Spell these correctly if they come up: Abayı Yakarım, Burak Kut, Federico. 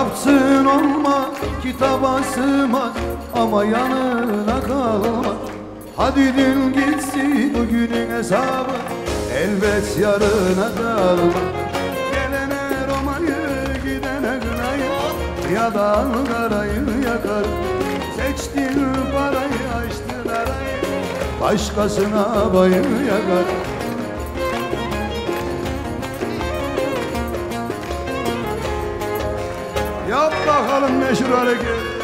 Kitapsın olmaz, kitaba sığmaz ama yanına kalma. Hadi dün gitsin bugünün hesabı, elbet yarına kalma. Gelene Roma'yı, gidene Güney'i ya da Ankara'yı yakar. Seçtin parayı, açtın arayı, başkasına abayı yakar. Yap bakalım meşhur hareket.